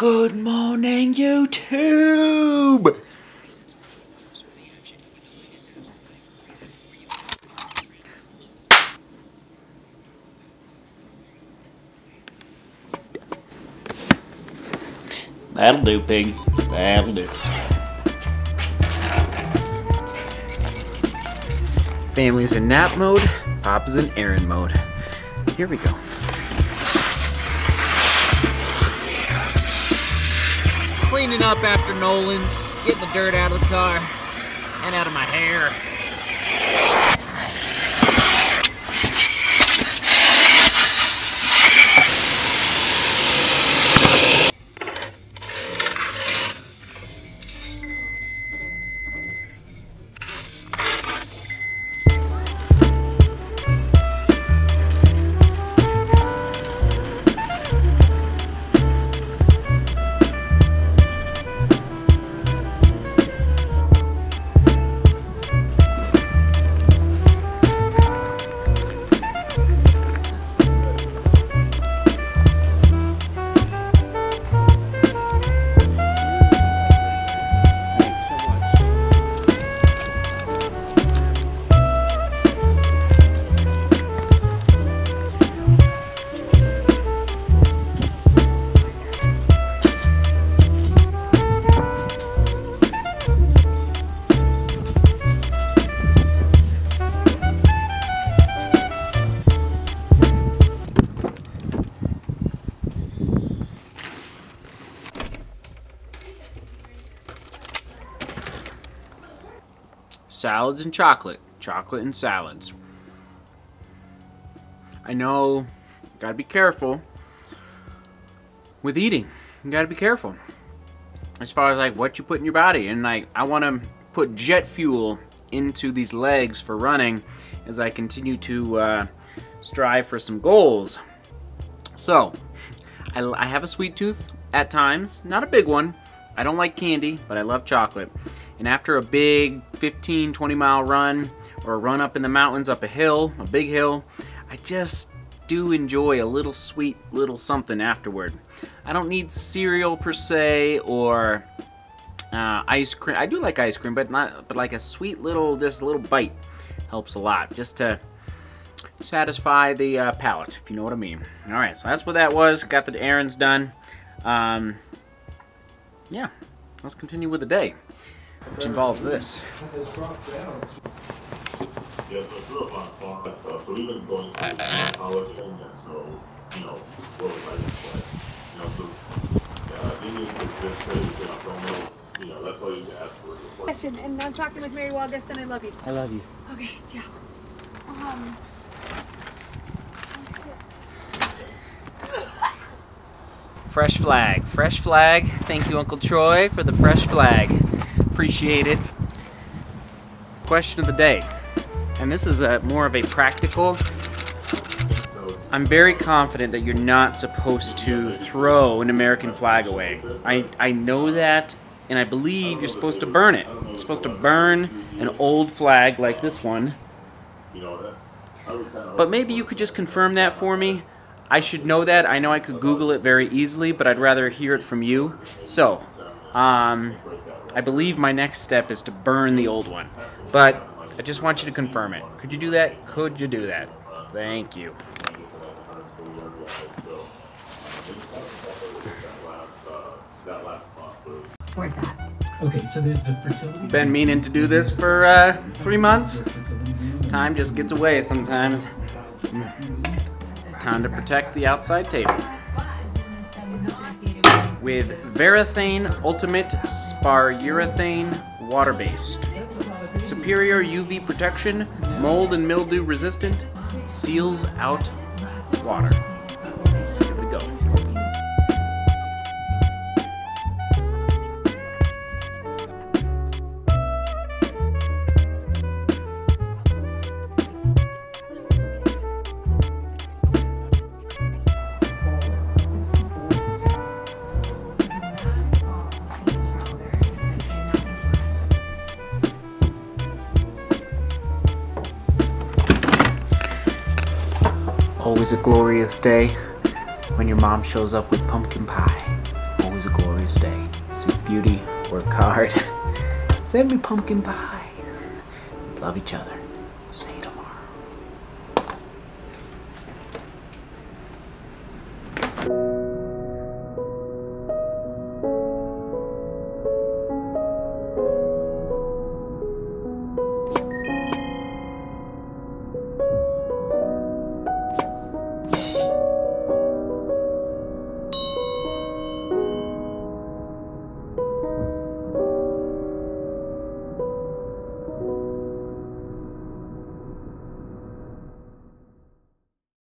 Good morning, YouTube! That'll do, pig. That'll do. Family's in nap mode, Pop's in errand mode. Here we go. Cleaning up after Nolan's, getting the dirt out of the car and out of my hair. Salads and chocolate. Chocolate and salads. I know, gotta be careful with eating. You gotta be careful. As far as like what you put in your body. And like, I wanna put jet fuel into these legs for running as I continue to strive for some goals. So, I have a sweet tooth at times, not a big one. I don't like candy, but I love chocolate. And after a big 15, 20-mile run, or a run up in the mountains, up a hill, a big hill, I just do enjoy a little sweet little something afterward. I don't need cereal per se, or ice cream. I do like ice cream, but like a sweet little, just a little bite helps a lot, just to satisfy the palate, if you know what I mean. All right, so that's what that was. Got the errands done. Yeah, let's continue with the day, which involves this. And I'm talking with Mary Walgus, and I love you. I love you. Okay, ciao. Fresh flag, fresh flag. Thank you, Uncle Troy, for the fresh flag. Appreciate it. Question of the day, and this is more of a practical. I'm very confident that you're not supposed to throw an American flag away. I know that, and I believe you're supposed to burn it. You're supposed to burn an old flag like this one. But maybe you could just confirm that for me. I should know that. I know I could Google it very easily, but I'd rather hear it from you. So, I believe my next step is to burn the old one, but I just want you to confirm it. Could you do that? Could you do that? Thank you. Okay, so there's a fertility. Been meaning to do this for 3 months. Time just gets away sometimes. Time to protect the outside table. With Varathane Ultimate Spar Urethane Water Based. Superior UV protection, mold and mildew resistant, seals out water. Let's give it a go. Always a glorious day when your mom shows up with pumpkin pie. Always a glorious day. Father's Day. Sweet beauty, work hard. Send me pumpkin pie. Love each other.